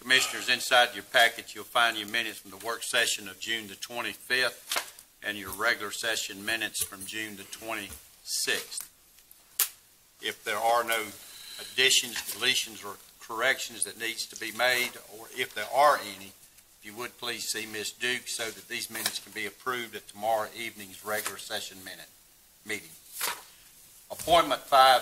Commissioners, inside your packet, you'll find your minutes from the work session of June the 25th and your regular session minutes from June the 26th. If there are no additions, deletions, or corrections that needs to be made, or if there are any, if you would please see Ms. Duke so that these minutes can be approved at tomorrow evening's regular session meeting. Appointment 5